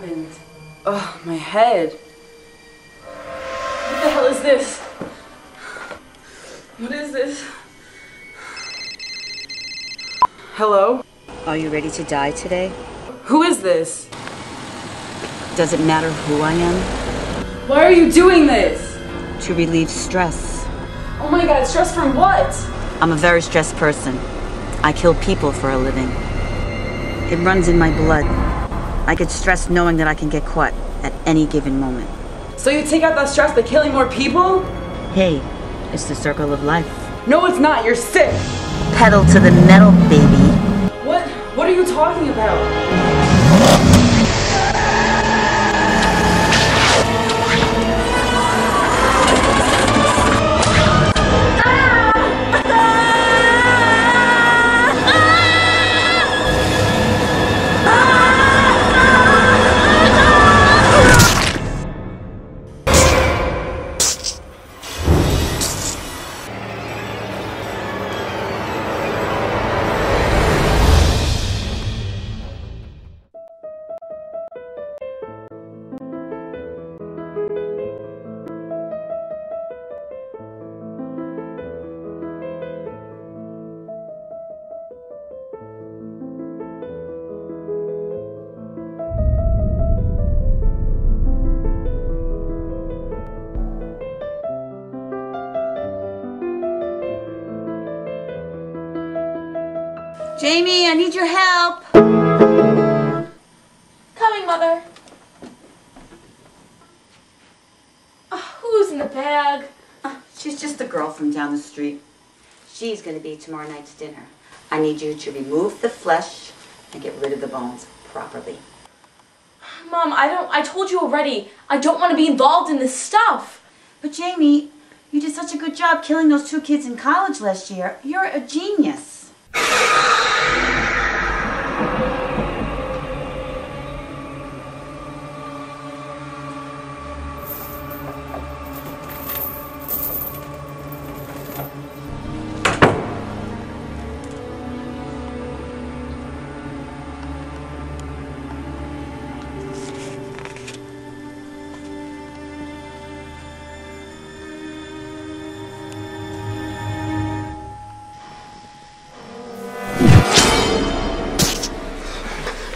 happened? Oh, my head. What the hell is this? What is this? Hello? Are you ready to die today? Who is this? Does it matter who I am? Why are you doing this? To relieve stress. Oh my God, stress from what? I'm a very stressed person. I kill people for a living. It runs in my blood. I get stressed knowing that I can get caught at any given moment. So you take out that stress by killing more people? Hey, it's the circle of life. No, it's not. You're sick. Pedal to the metal, baby. What are you talking about? Jamie, I need your help. Coming, Mother. Oh, who's in the bag? Oh, she's just a girl from down the street. She's going to be tomorrow night's dinner. I need you to remove the flesh and get rid of the bones properly. Mom, I told you already. I don't want to be involved in this stuff. But Jamie, you did such a good job killing those two kids in college last year. You're a genius.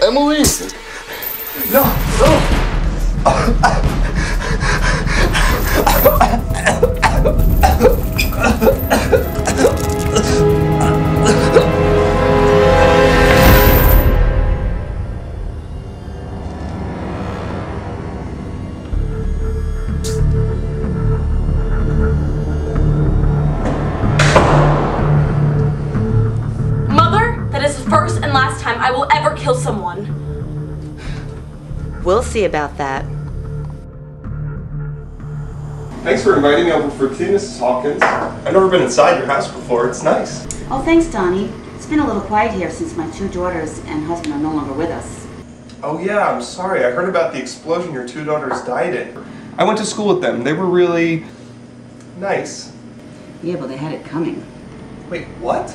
Emily! No, no! Mother, that is the first and last time I will ever kill someone. We'll see about that. Thanks for inviting me over for tea, Mrs. Hawkins. I've never been inside your house before. It's nice. Oh, thanks, Donnie. It's been a little quiet here since my two daughters and husband are no longer with us. Oh, yeah, I'm sorry. I heard about the explosion your two daughters died in. I went to school with them. They were really nice. Yeah, but they had it coming. Wait, what?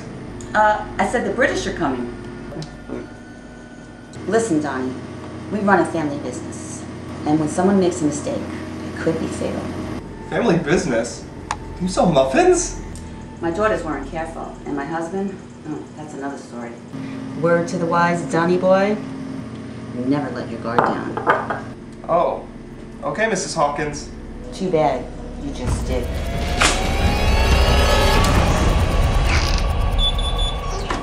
I said the British are coming. Listen, Donnie. We run a family business, and when someone makes a mistake, it could be fatal. Family business? You sell muffins? My daughters weren't careful, and my husband? Oh, that's another story. Word to the wise, Donnie boy, never let your guard down. Oh, okay, Mrs. Hawkins. Too bad, you just did.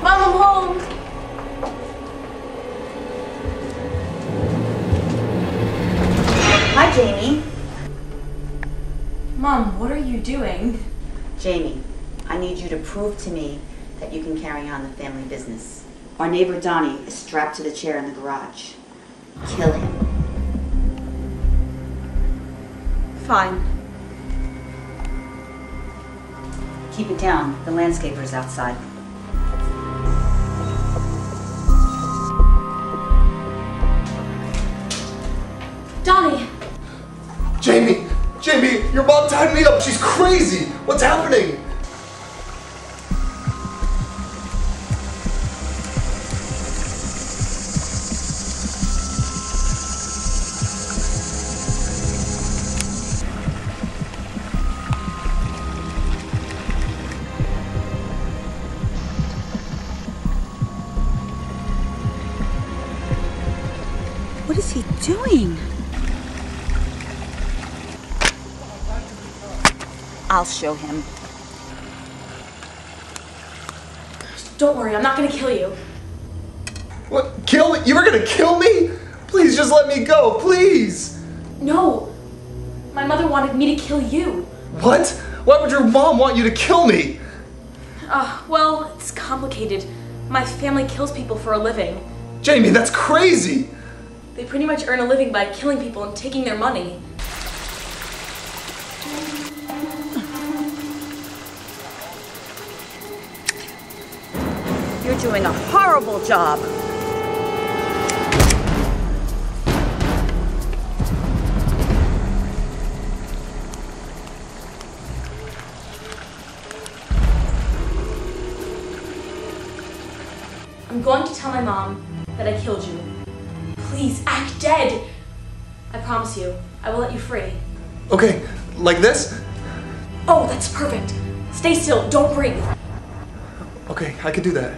Mom, I'm home! Hi, Jamie. Mom, what are you doing? Jamie, I need you to prove to me that you can carry on the family business. Our neighbor Donnie is strapped to the chair in the garage. Kill him. Fine. Keep it down. The landscaper is outside. Donnie! Jamie! Jamie! Your mom tied me up! She's crazy! What's happening? doing? I'll show him. Don't worry, I'm not gonna kill you. What? Kill me? You were gonna kill me? Please just let me go, please! No. My mother wanted me to kill you. What? Why would your mom want you to kill me? Well, it's complicated. My family kills people for a living. Jamie, that's crazy! They pretty much earn a living by killing people and taking their money. You're doing a horrible job. I'm going to tell my mom that I killed you. Please, act dead! I promise you, I will let you free. Okay, like this? Oh, that's perfect. Stay still, don't breathe. Okay, I can do that.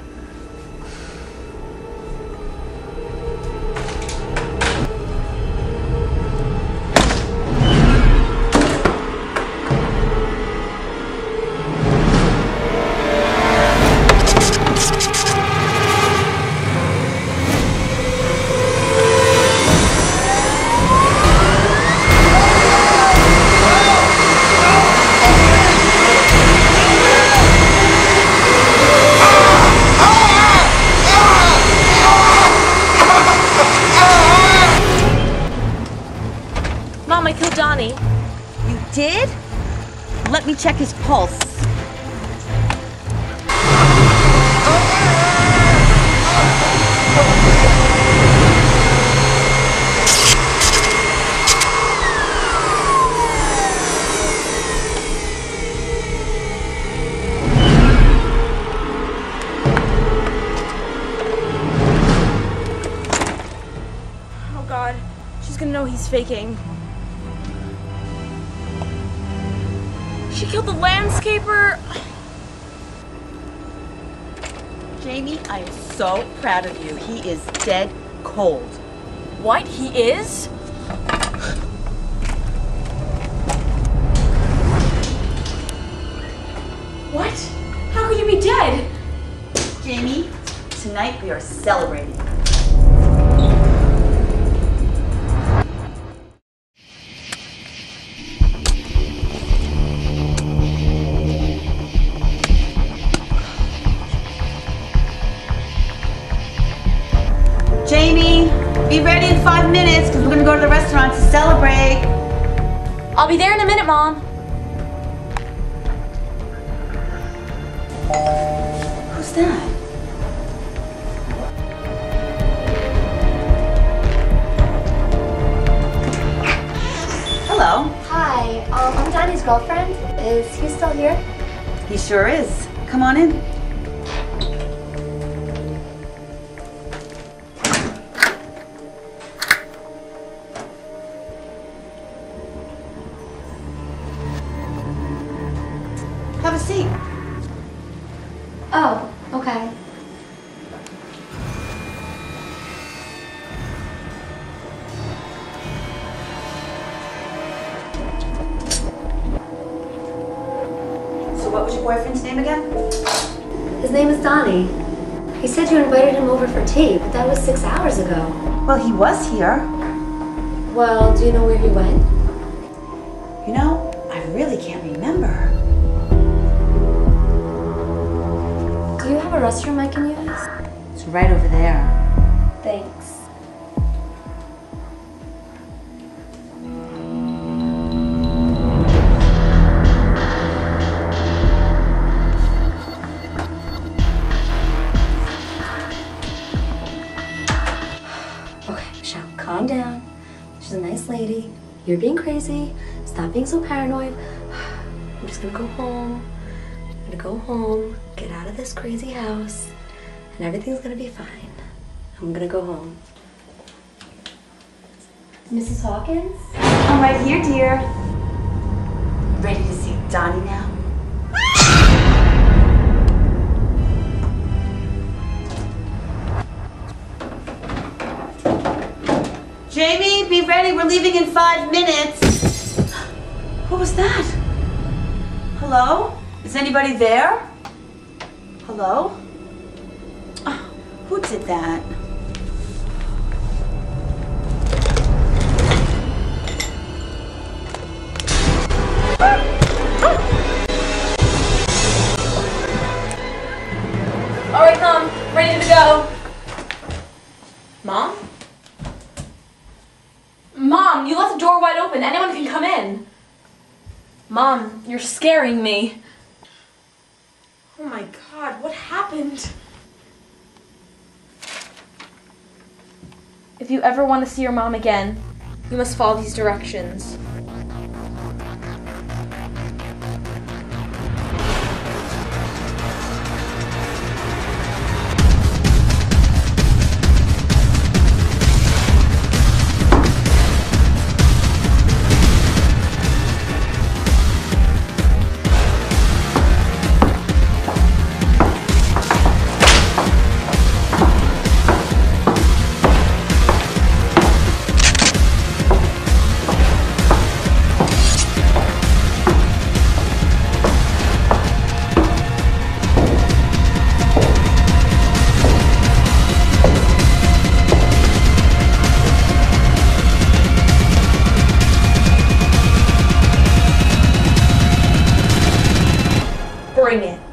Mom, I killed Donnie. You did? Let me check his pulse. Oh God, she's gonna know he's faking. She killed the landscaper! Jamie, I am so proud of you. He is dead cold. What? He is? What? How could you be dead? Jamie, tonight we are celebrating. Jamie, be ready in 5 minutes because we're going to go to the restaurant to celebrate. I'll be there in a minute, Mom. Who's that? Hello. Hi, I'm Donnie's girlfriend. Is he still here? He sure is. Come on in. Have a seat. Oh, okay. So what was your boyfriend's name again? His name is Donnie. He said you invited him over for tea, but that was 6 hours ago. Well, he was here. Well, do you know where he went? You know, I really can't remember. Do you have a restroom I can use? It's right over there. Thanks. Okay, Michelle, calm down. She's a nice lady. You're being crazy. Stop being so paranoid. I'm just gonna go home. I'm gonna go home, get out of this crazy house, and everything's gonna be fine. I'm gonna go home. Mrs. Hawkins? I'm right here, dear. Ready to see Donnie now? Jamie, be ready. We're leaving in 5 minutes. What was that? Hello? Is anybody there? Hello? Oh, who did that? All right, Mom, ready to go. Mom? Mom, you left the door wide open. Anyone can come in. Mom, you're scaring me. Oh my God, what happened? If you ever want to see your mom again, you must follow these directions. Bring it.